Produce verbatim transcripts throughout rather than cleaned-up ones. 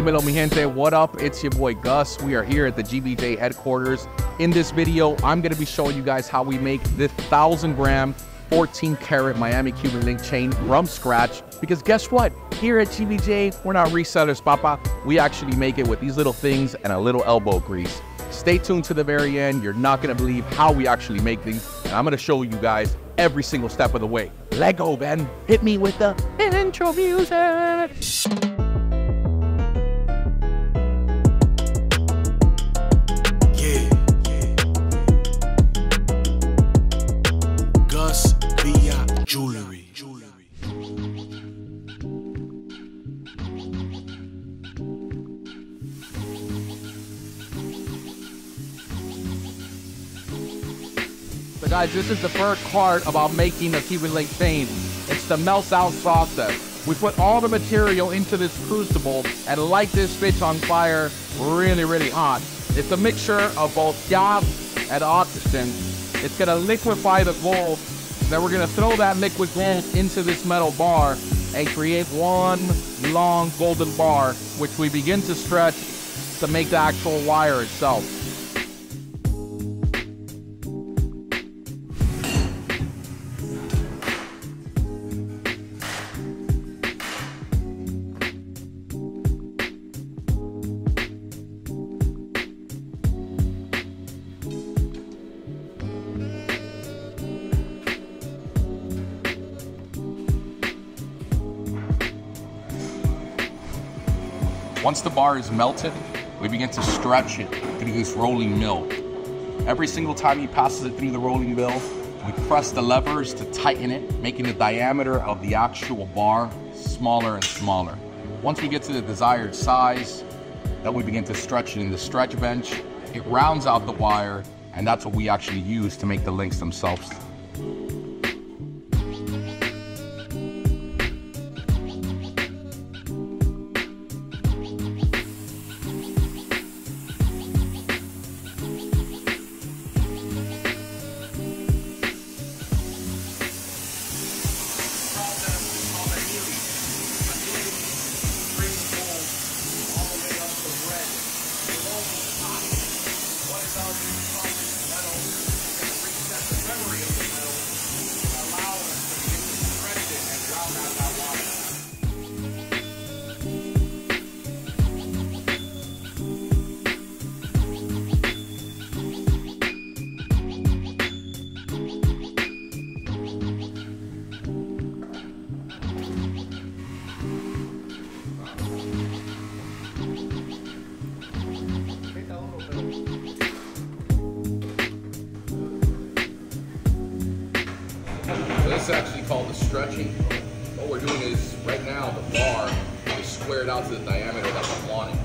Dímelo, mi gente, what up? It's your boy Gus. We are here at the G B J headquarters. In this video, I'm gonna be showing you guys how we make this one thousand gram, fourteen karat Miami Cuban Link chain from scratch. Because guess what? Here at G B J, we're not resellers, papa. We actually make it with these little things and a little elbow grease. Stay tuned to the very end. You're not gonna believe how we actually make these, and I'm gonna show you guys every single step of the way. Let go, Ben. Hit me with the intro music. So guys, this is the first part about making a Cuban Link chain. It's the melt out process. We put all the material into this crucible and light this bitch on fire really, really hot. It's a mixture of both gas and oxygen. It's gonna liquefy the gold. Then we're gonna throw that liquid gold into this metal bar and create one long golden bar, which we begin to stretch to make the actual wire itself. Once the bar is melted, we begin to stretch it through this rolling mill. Every single time he passes it through the rolling mill, we press the levers to tighten it, making the diameter of the actual bar smaller and smaller. Once we get to the desired size, then we begin to stretch it in the stretch bench. It rounds out the wire, and that's what we actually use to make the links themselves. This is actually called the stretching. What we're doing is, right now, the bar is squared out to the diameter that we wanted.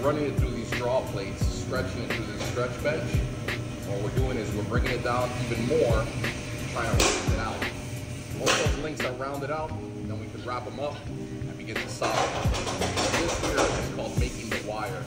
We're running it through these draw plates, stretching it through this stretch bench. What we're doing is we're bringing it down even more, trying to round it out. Once those links are rounded out, then we can wrap them up and begin to solder. This here is called making the wire.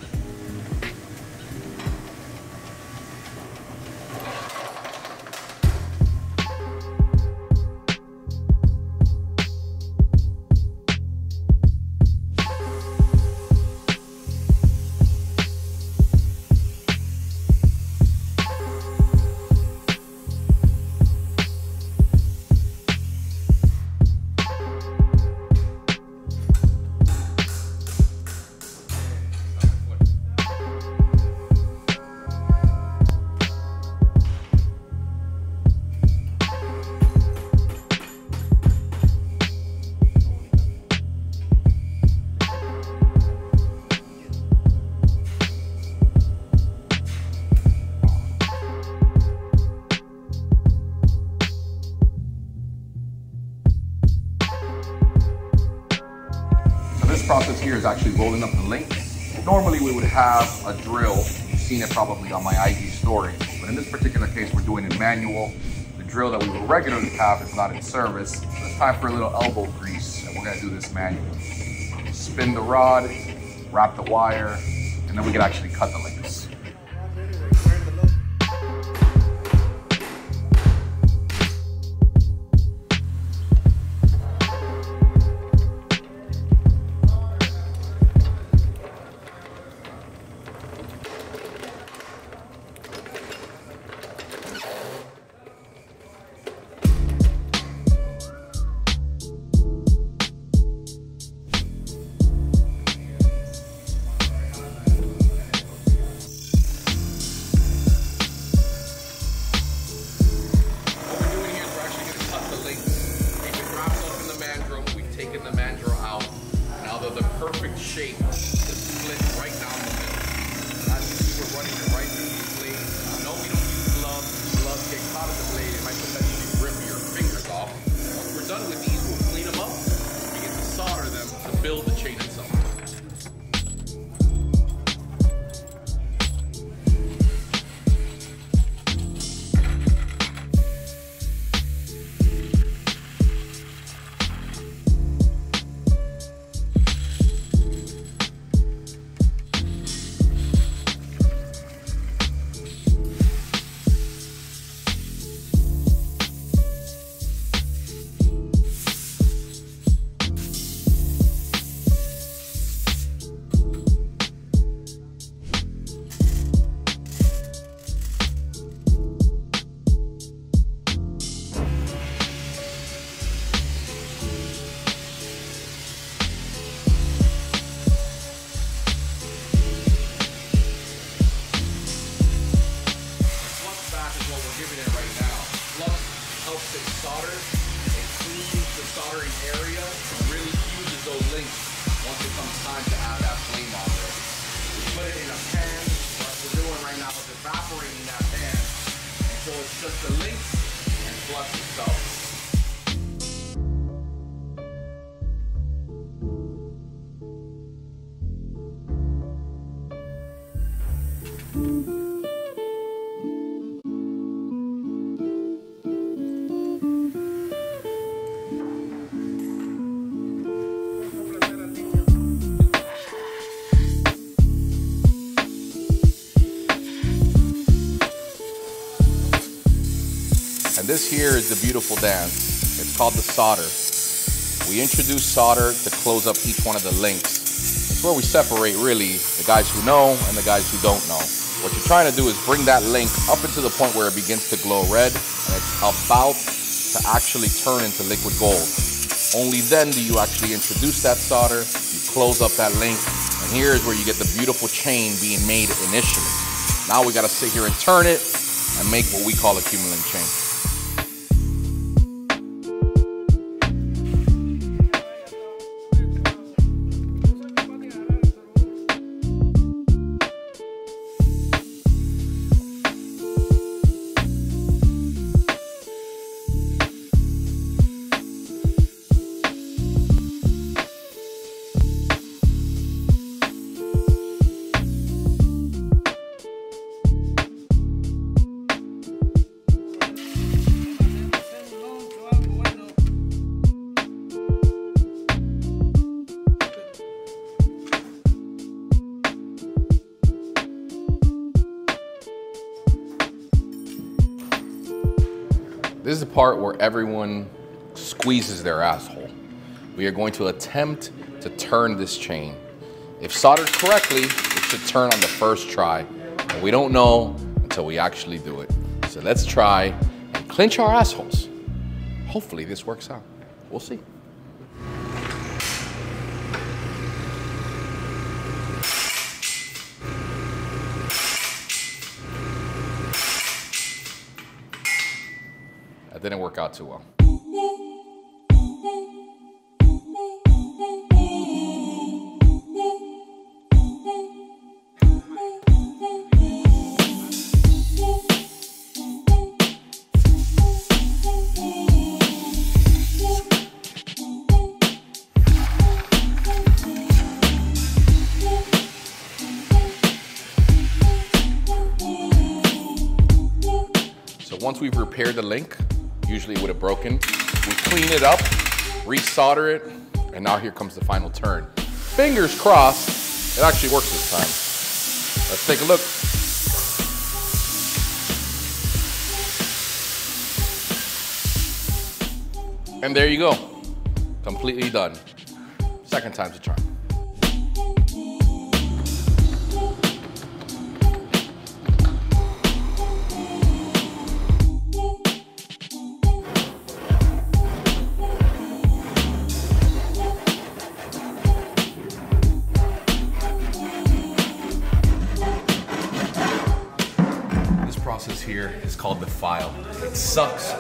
This process here is actually rolling up the links. Normally we would have a drill. You've seen it probably on my I G story, but in this particular case we're doing it manual. The drill that we would regularly have is not in service, so it's time for a little elbow grease, and we're gonna do this manually. Spin the rod, wrap the wire, and then we can actually cut the links. solder, it cleans the soldering area, really uses those links once it comes time to add that flame on there. We put it in a pan. What we're doing right now is evaporating that pan until it's just the links and flux itself. And this here is the beautiful dance. It's called the solder. We introduce solder to close up each one of the links. It's where we separate really the guys who know and the guys who don't know. What you're trying to do is bring that link up into the point where it begins to glow red, and it's about to actually turn into liquid gold. Only then do you actually introduce that solder, you close up that link, and here is where you get the beautiful chain being made initially. Now we gotta sit here and turn it and make what we call a Cuban Link chain. This is the part where everyone squeezes their asshole. We are going to attempt to turn this chain. If soldered correctly, it should turn on the first try. And we don't know until we actually do it. So let's try and clinch our assholes. Hopefully this works out. We'll see. That didn't work out too well. So once we've repaired the link, usually would have broken. We clean it up, re-solder it, and now here comes the final turn. Fingers crossed, it actually works this time. Let's take a look. And there you go, completely done. Second time's a charm. Process here is called the file. It sucks,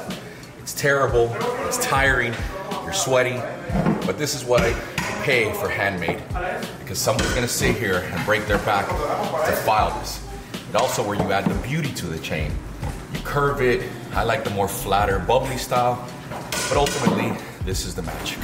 it's terrible, it's tiring, you're sweaty, but this is what I pay for handmade, because someone's gonna sit here and break their back to file this. And also where you add the beauty to the chain. You curve it, I like the more flatter, bubbly style, but ultimately, this is the magic.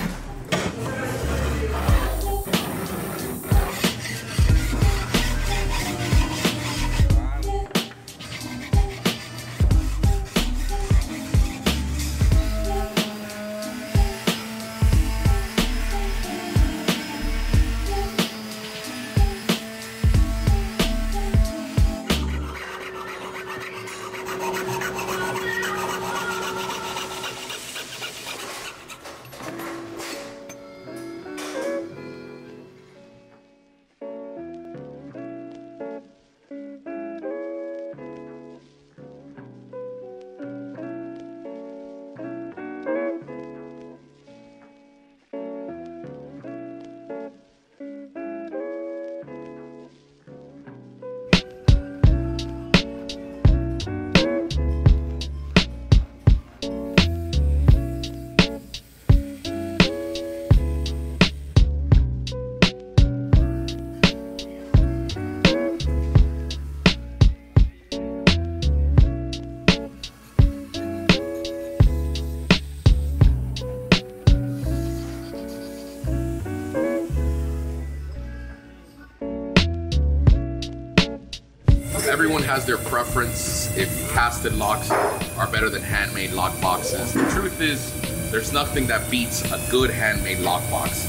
everyone has their preference if casted locks are better than handmade lock boxes. The truth is, there's nothing that beats a good handmade lock box.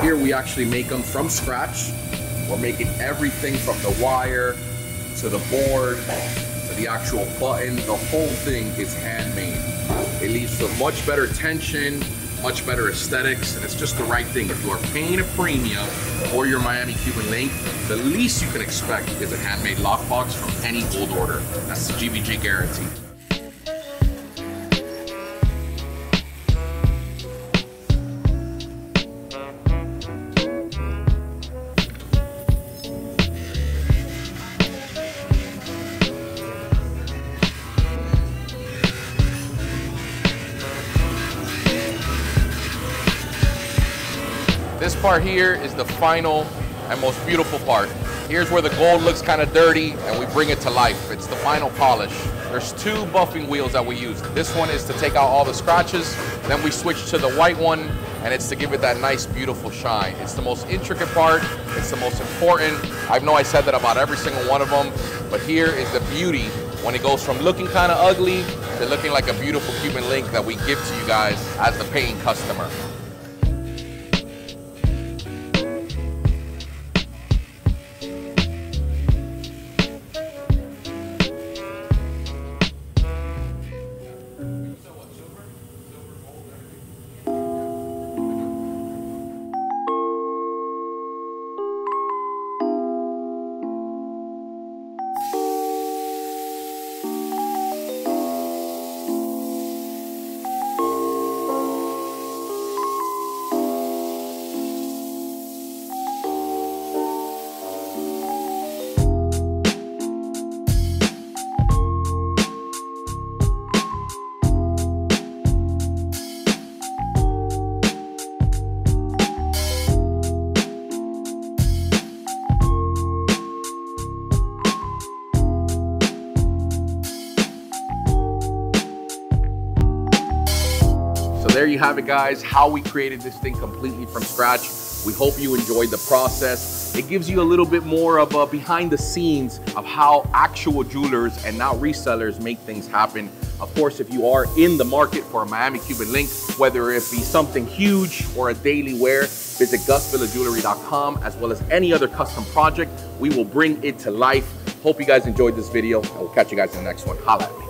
Here we actually make them from scratch. We're making everything from the wire to the board to the actual button. The whole thing is handmade. It leads to much better tension, much better aesthetics, and it's just the right thing. If you are paying a premium for your Miami Cuban Link, the least you can expect is a handmade lockbox from any old order. That's the G V J guarantee. This part here is the final and most beautiful part. Here's where the gold looks kind of dirty and we bring it to life. It's the final polish. There's two buffing wheels that we use. This one is to take out all the scratches, then we switch to the white one, and it's to give it that nice, beautiful shine. It's the most intricate part, it's the most important. I know I said that about every single one of them, but here is the beauty when it goes from looking kind of ugly to looking like a beautiful Cuban Link that we give to you guys as the paying customer. There you have it, guys, how we created this thing completely from scratch. We hope you enjoyed the process. It gives you a little bit more of a behind the scenes of how actual jewelers and not resellers make things happen. Of course, if you are in the market for a Miami Cuban Link, whether it be something huge or a daily wear, visit Gus Villa Jewelry dot com, as well as any other custom project. We will bring it to life. Hope you guys enjoyed this video, and we'll catch you guys in the next one. Holla at me.